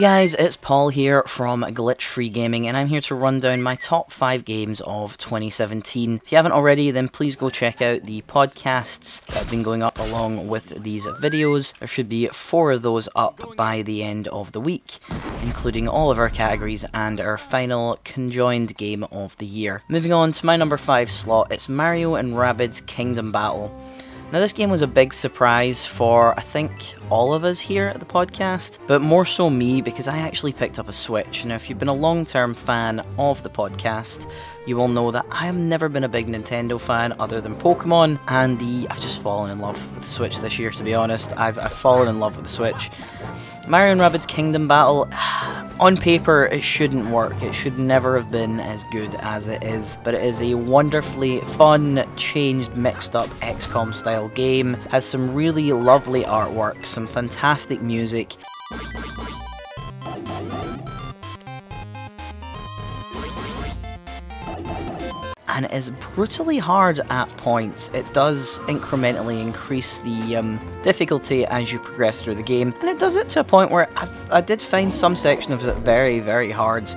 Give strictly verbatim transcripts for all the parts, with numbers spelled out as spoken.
Hey guys, it's Paul here from Glitch Free Gaming, and I'm here to run down my top five games of twenty seventeen. If you haven't already, then please go check out the podcasts that have been going up along with these videos. There should be four of those up by the end of the week, including all of our categories and our final conjoined game of the year. Moving on to my number five slot, it's Mario and Rabbids Kingdom Battle. Now, this game was a big surprise for, I think, all of us here at the podcast, but more so me, because I actually picked up a Switch. Now, if you've been a long-term fan of the podcast, you will know that I've never been a big Nintendo fan other than Pokemon, and the I've just fallen in love with the Switch this year, to be honest. I've, I've fallen in love with the Switch. Mario and Rabbids Kingdom Battle, on paper, it shouldn't work. It should never have been as good as it is, but it is a wonderfully fun, changed, mixed-up X COM-style game. Has some really lovely artwork, some fantastic music, and it is brutally hard at points. It does incrementally increase the um, difficulty as you progress through the game, and it does it to a point where I've, I did find some sections of it very, very hard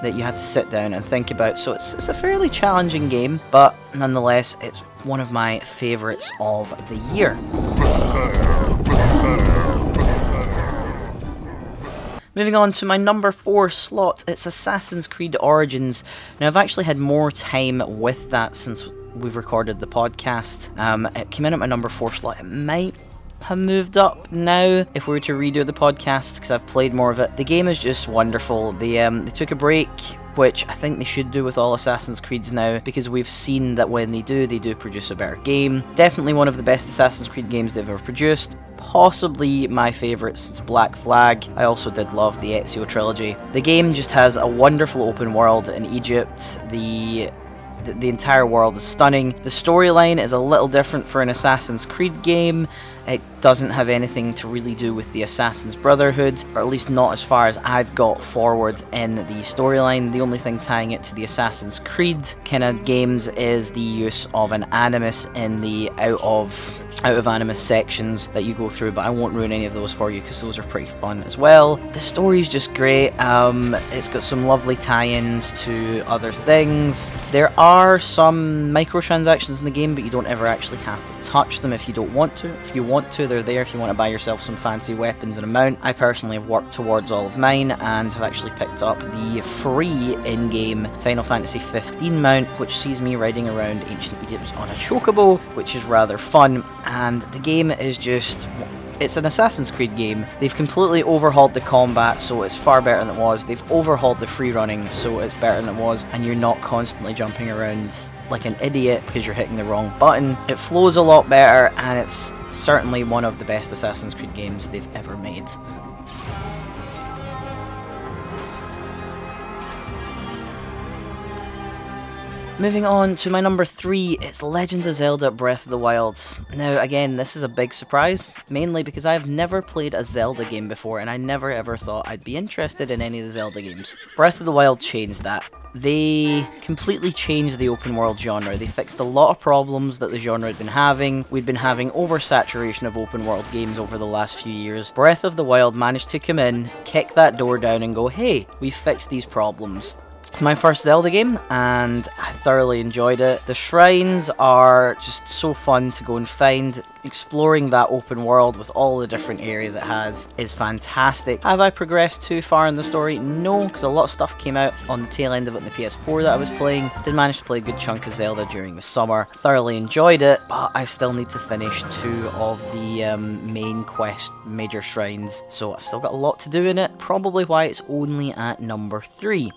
that you had to sit down and think about, so it's, it's a fairly challenging game, but nonetheless, it's one of my favourites of the year. Moving on to my number four slot, it's Assassin's Creed Origins. Now, I've actually had more time with that since we've recorded the podcast. Um, it came in at my number four slot. It might have moved up now if we were to redo the podcast, because I've played more of it. The game is just wonderful. They, um, they took a break, which I think they should do with all Assassin's Creeds now, because we've seen that when they do, they do produce a better game. Definitely one of the best Assassin's Creed games they've ever produced, possibly my favourite since Black Flag. I also did love the Ezio trilogy. The game just has a wonderful open world in Egypt. The The, the entire world is stunning. The storyline is a little different for an Assassin's Creed game. It doesn't have anything to really do with the Assassin's Brotherhood, or at least not as far as I've got forward in the storyline. The only thing tying it to the Assassin's Creed kind of games is the use of an Animus in the out of out of Animus sections that you go through, but I won't ruin any of those for you because those are pretty fun as well. The story is just great. Um, it's got some lovely tie-ins to other things. There are There are some microtransactions in the game, but you don't ever actually have to touch them if you don't want to. If you want to, they're there if you want to buy yourself some fancy weapons and a mount. I personally have worked towards all of mine and have actually picked up the free in-game Final Fantasy fifteen mount, which sees me riding around ancient Egypt on a chocobo, which is rather fun. And the game is just... it's an Assassin's Creed game. They've completely overhauled the combat, so it's far better than it was. They've overhauled the free running, so it's better than it was, and you're not constantly jumping around like an idiot because you're hitting the wrong button. It flows a lot better, and it's certainly one of the best Assassin's Creed games they've ever made. Moving on to my number three, it's Legend of Zelda Breath of the Wild. Now, again, this is a big surprise, mainly because I've never played a Zelda game before, and I never ever thought I'd be interested in any of the Zelda games. Breath of the Wild changed that. They completely changed the open world genre. They fixed a lot of problems that the genre had been having. We'd been having oversaturation of open world games over the last few years. Breath of the Wild managed to come in, kick that door down and go, hey, we fixed these problems. It's my first Zelda game, and I thoroughly enjoyed it. The shrines are just so fun to go and find. Exploring that open world with all the different areas it has is fantastic. Have I progressed too far in the story? No, because a lot of stuff came out on the tail end of it in the P S four that I was playing. Did manage to play a good chunk of Zelda during the summer. Thoroughly enjoyed it, but I still need to finish two of the um, main quest major shrines, so I've still got a lot to do in it. Probably why it's only at number three.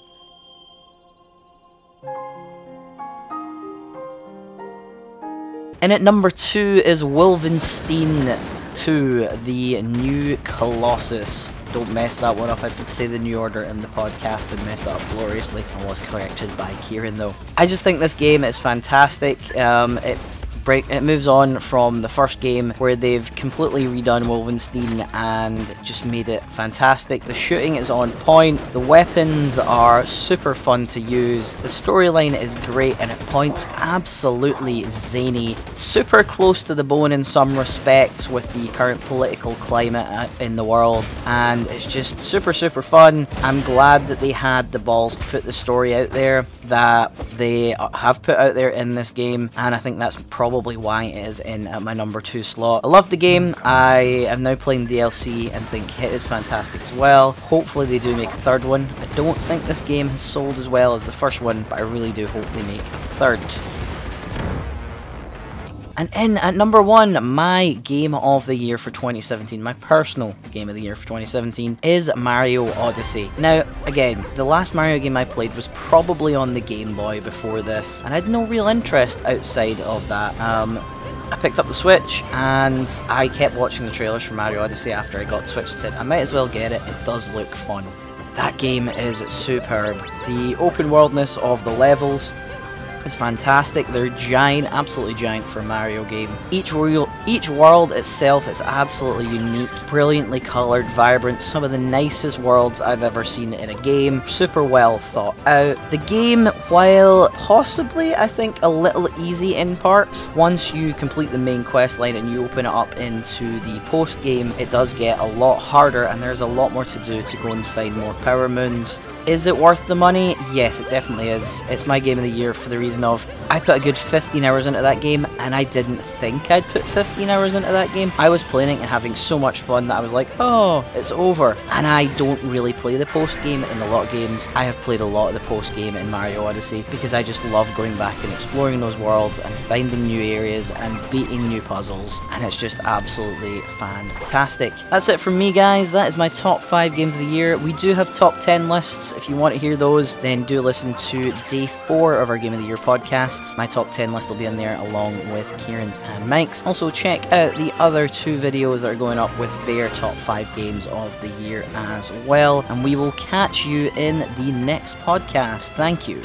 And at number two is Wolfenstein two, The New Colossus. Don't mess that one up. I did say the New Order in the podcast and messed that up gloriously. I was corrected by Kieran though. I just think this game is fantastic. Um, it break, it moves on from the first game where they've completely redone Wolfenstein and just made it fantastic. The shooting is on point, the weapons are super fun to use, the storyline is great, and at points absolutely zany. Super close to the bone in some respects with the current political climate in the world, and it's just super super fun. I'm glad that they had the balls to put the story out there that they have put out there in this game, and I think that's probably why it is in at my number two slot. I love the game. I am now playing D L C and think it is fantastic as well. Hopefully they do make a third one. I don't think this game has sold as well as the first one, but I really do hope they make a third. And in at number one, my game of the year for twenty seventeen, my personal game of the year for twenty seventeen, is Mario Odyssey. Now, again, the last Mario game I played was probably on the Game Boy before this, and I had no real interest outside of that. Um, I picked up the Switch and I kept watching the trailers for Mario Odyssey after I got the Switch and said, I might as well get it, it does look fun. That game is superb. The open worldness of the levels, it's fantastic. They're giant, absolutely giant for a Mario game. Each world, each world itself is absolutely unique, brilliantly coloured, vibrant, some of the nicest worlds I've ever seen in a game, super well thought out. The game, while possibly, I think, a little easy in parts, once you complete the main quest line and you open it up into the post game, it does get a lot harder and there's a lot more to do to go and find more Power Moons. Is it worth the money? Yes, it definitely is. It's my game of the year for the reason of I put a good fifteen hours into that game, and I didn't think I'd put fifteen hours into that game. I was playing it and having so much fun that I was like, oh, it's over. And I don't really play the post game in a lot of games. I have played a lot of the post game in Mario Odyssey because I just love going back and exploring those worlds and finding new areas and beating new puzzles, and it's just absolutely fantastic. That's it from me, guys. That is my top five games of the year. We do have top ten lists. If you want to hear those, then do listen to day four of our Game of the Year podcasts. My top ten list will be in there along with Kieran's and Mike's. Also check out the other two videos that are going up with their top five games of the year as well. And we will catch you in the next podcast. Thank you.